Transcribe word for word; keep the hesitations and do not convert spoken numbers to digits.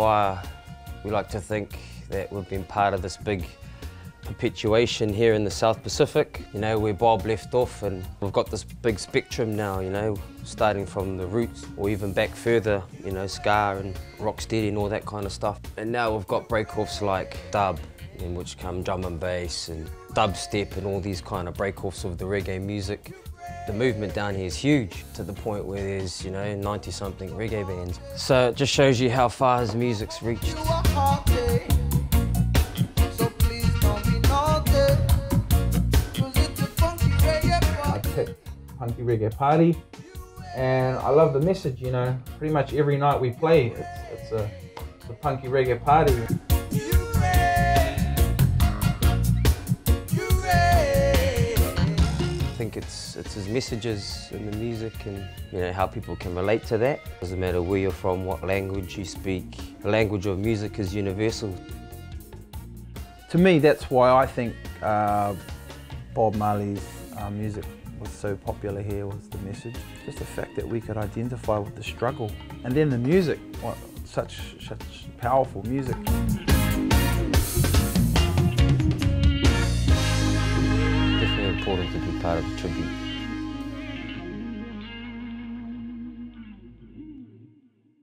fire. We like to think that we've been part of this big perpetuation here in the South Pacific, you know, where Bob left off, and we've got this big spectrum now, you know, starting from the roots or even back further, you know, ska and rocksteady and all that kind of stuff. And now we've got breakoffs like dub, in which come drum and bass and dubstep and all these kind of breakoffs of the reggae music. The movement down here is huge, to the point where there's, you know, ninety something reggae bands. So it just shows you how far his music's reached. Punky Reggae Party, and I love the message. You know, pretty much every night we play, it's, it's, a, it's a punky reggae party. I think it's it's his messages in the music, and you know how people can relate to that. Doesn't matter where you're from, what language you speak. The language of music is universal. To me, that's why I think uh, Bob Marley's uh, music was so popular here, was the message. Just the fact that we could identify with the struggle. And then the music, what, such, such powerful music. Definitely important to be part of the tribute.